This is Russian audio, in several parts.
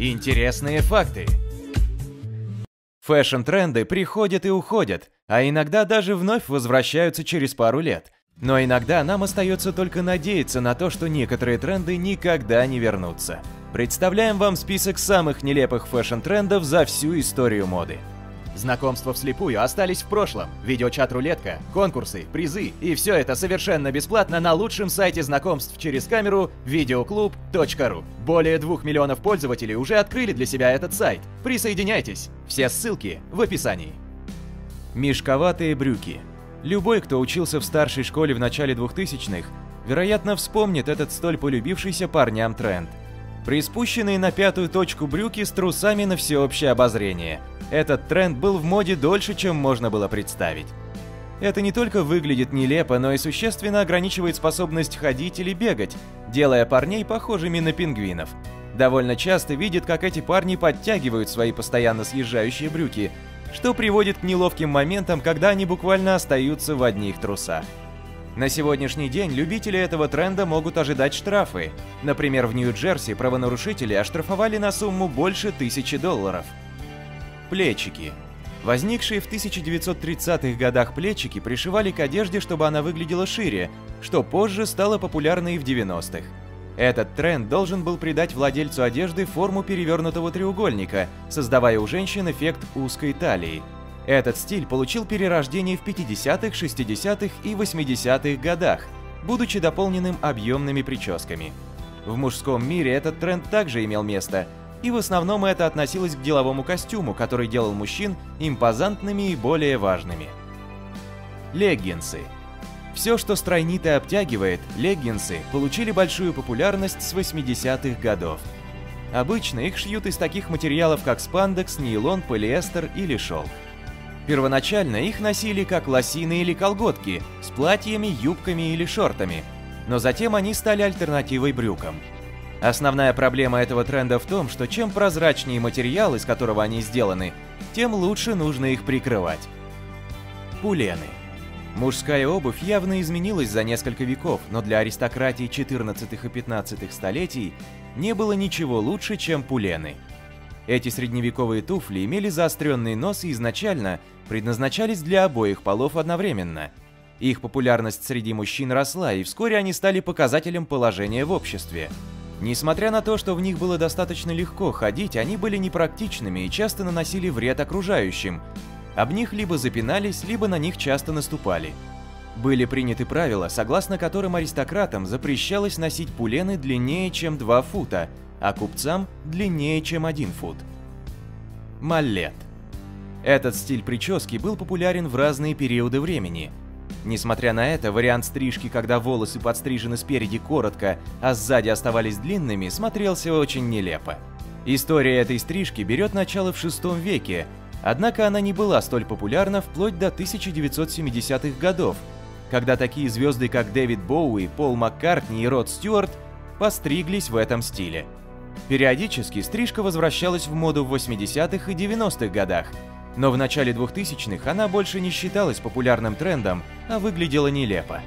Интересные факты. Фэшн-тренды приходят и уходят, а иногда даже вновь возвращаются через пару лет. Но иногда нам остается только надеяться на то, что некоторые тренды никогда не вернутся. Представляем вам список самых нелепых фэшн-трендов за всю историю моды. Знакомства вслепую остались в прошлом. Видеочат-рулетка, конкурсы, призы и все это совершенно бесплатно на лучшем сайте знакомств через камеру videoclub.ru. Более 2 миллионов пользователей уже открыли для себя этот сайт. Присоединяйтесь! Все ссылки в описании. Мешковатые брюки. Любой, кто учился в старшей школе в начале 2000-х, вероятно, вспомнит этот столь полюбившийся парням тренд. Приспущенные на пятую точку брюки с трусами на всеобщее обозрение. Этот тренд был в моде дольше, чем можно было представить. Это не только выглядит нелепо, но и существенно ограничивает способность ходить или бегать, делая парней похожими на пингвинов. Довольно часто видят, как эти парни подтягивают свои постоянно съезжающие брюки, что приводит к неловким моментам, когда они буквально остаются в одних трусах. На сегодняшний день любители этого тренда могут ожидать штрафы. Например, в Нью Джерси правонарушители оштрафовали на сумму больше $1000. Плечики. Возникшие в 1930-х годах плечики пришивали к одежде, чтобы она выглядела шире, что позже стало популярно и в 90-х. Этот тренд должен был придать владельцу одежды форму перевернутого треугольника, создавая у женщин эффект узкой талии. Этот стиль получил перерождение в 50-х, 60-х и 80-х годах, будучи дополненным объемными прическами. В мужском мире этот тренд также имел место, и в основном это относилось к деловому костюму, который делал мужчин импозантными и более важными. Леггинсы. Все, что стройнито обтягивает, леггинсы получили большую популярность с 80-х годов. Обычно их шьют из таких материалов, как спандекс, нейлон, полиэстер или шелк. Первоначально их носили как лосины или колготки, с платьями, юбками или шортами, но затем они стали альтернативой брюкам. Основная проблема этого тренда в том, что чем прозрачнее материал, из которого они сделаны, тем лучше нужно их прикрывать. Пулены. Мужская обувь явно изменилась за несколько веков, но для аристократии 14-х и 15-х столетий не было ничего лучше, чем пулены. Эти средневековые туфли имели заостренный нос и изначально предназначались для обоих полов одновременно. Их популярность среди мужчин росла, и вскоре они стали показателем положения в обществе. Несмотря на то, что в них было достаточно легко ходить, они были непрактичными и часто наносили вред окружающим. Об них либо запинались, либо на них часто наступали. Были приняты правила, согласно которым аристократам запрещалось носить пулены длиннее, чем 2 фута, а купцам длиннее, чем 1 фут. Маллет. Этот стиль прически был популярен в разные периоды времени. Несмотря на это, вариант стрижки, когда волосы подстрижены спереди коротко, а сзади оставались длинными, смотрелся очень нелепо. История этой стрижки берет начало в VI веке, однако она не была столь популярна вплоть до 1970-х годов, когда такие звезды, как Дэвид Боуи, Пол Маккартни и Род Стюарт, постриглись в этом стиле. Периодически стрижка возвращалась в моду в 80-х и 90-х годах, но в начале 2000-х она больше не считалась популярным трендом, а выглядела нелепо.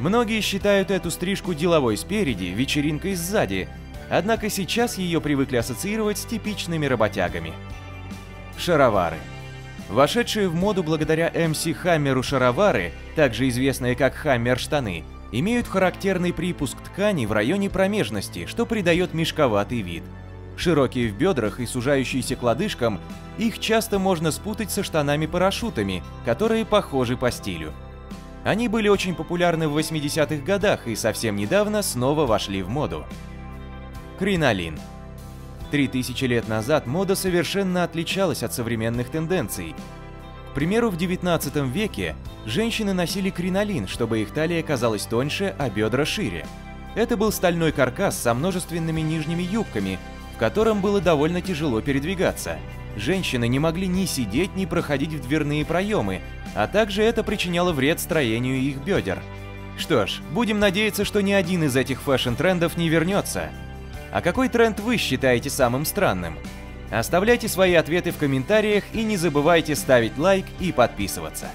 Многие считают эту стрижку деловой спереди, вечеринкой сзади, однако сейчас ее привыкли ассоциировать с типичными работягами. Шаровары. Вошедшие в моду благодаря MC Хаммеру шаровары, также известные как хаммер-штаны, имеют характерный припуск ткани в районе промежности, что придает мешковатый вид. Широкие в бедрах и сужающиеся к лодыжкам, их часто можно спутать со штанами-парашютами, которые похожи по стилю. Они были очень популярны в 80-х годах и совсем недавно снова вошли в моду. Кринолин. 3000 лет назад мода совершенно отличалась от современных тенденций. К примеру, в 19 веке женщины носили кринолин, чтобы их талия казалась тоньше, а бедра шире. Это был стальной каркас со множественными нижними юбками, в котором было довольно тяжело передвигаться. Женщины не могли ни сидеть, ни проходить в дверные проемы, а также это причиняло вред строению их бедер. Что ж, будем надеяться, что ни один из этих фэшн-трендов не вернется. А какой тренд вы считаете самым странным? Оставляйте свои ответы в комментариях и не забывайте ставить лайк и подписываться.